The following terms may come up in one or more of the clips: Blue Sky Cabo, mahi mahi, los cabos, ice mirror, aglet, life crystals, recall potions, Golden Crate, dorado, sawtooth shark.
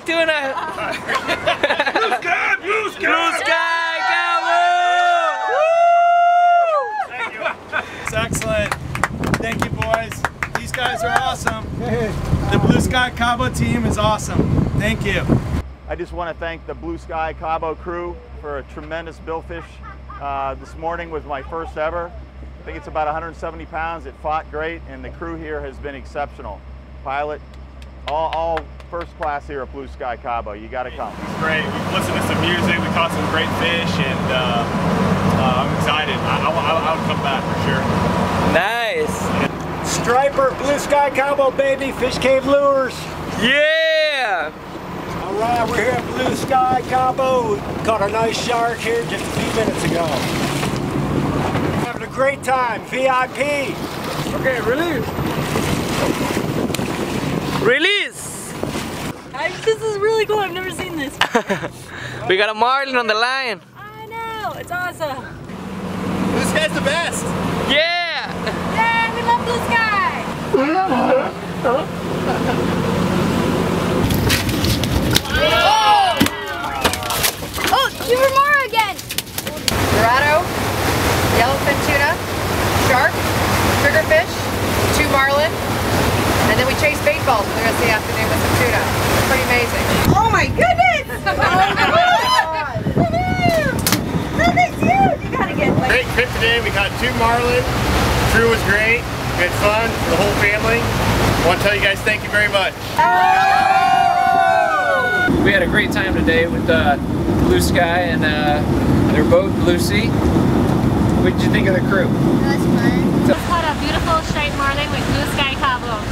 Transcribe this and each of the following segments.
like doing a... Blue Sky, Blue Sky! Blue Sky Cabo! Woo! Thank you. It's excellent. Thank you, boys. These guys are awesome. The Blue Sky Cabo team is awesome. Thank you. I just want to thank the Blue Sky Cabo crew for a tremendous billfish this morning with my first ever. I think it's about 170 pounds. It fought great, and the crew here has been exceptional. Pilot, all first class here at Blue Sky Cabo. You got to come. It's great. We've listened to some music. We caught some great fish, and I'm excited. I'll come back for sure. Nice. Striper, Blue Sky Cabo, baby. Fish Cave Lures. Yeah. All right, we're here at Blue Sky Cabo. Caught a nice shark here just a few minutes ago. Having a great time. VIP. Okay, release. Release! This is really cool, I've never seen this. We got a marlin on the line. I know, it's awesome. This guy's the best! Yeah! Yeah, we love Blue Sky! We love her! Oh! Oh, two or more again! Dorado, yellowfin tuna, shark, triggerfish, two marlin, and then we chased bait balls for the rest of the afternoon with some tuna. It's pretty amazing. Oh my goodness! Oh my God! That is huge! You gotta get like... Great trip today. We caught two marlin. Crew was great. We had fun for the whole family. I want to tell you guys thank you very much. Oh! We had a great time today with Blue Sky and their boat, Lucy. What did you think of the crew? That was fun. We caught a beautiful striped marlin with Blue Sky Cabo.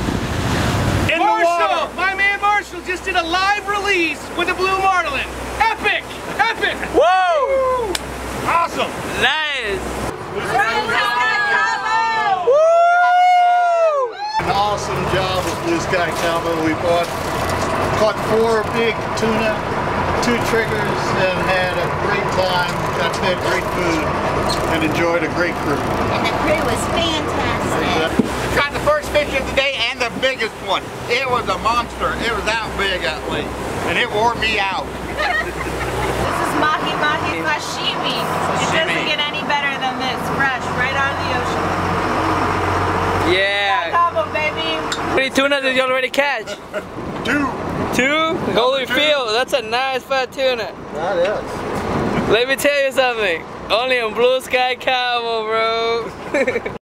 Marshall, my man Marshall just did a live release with a blue marlin. Epic! Epic! Whoa! Awesome! Nice! Woo! An awesome job with Blue Sky Cabo. We caught four big tuna, two triggers, and had a great time. Got to have great food and enjoyed a great crew. And the crew was fantastic. Caught the first fish of the day and the biggest one. It was a monster. It was out big at least. And it wore me out. This is mahi-mahi sashimi. It doesn't get any better than this. Fresh, right out of the ocean. Yeah. Cabo, baby. How many tuna did you already catch? Two. Two? Holy field, that's a nice fat tuna. That is. Let me tell you something. Only on Blue Sky Cabo, bro.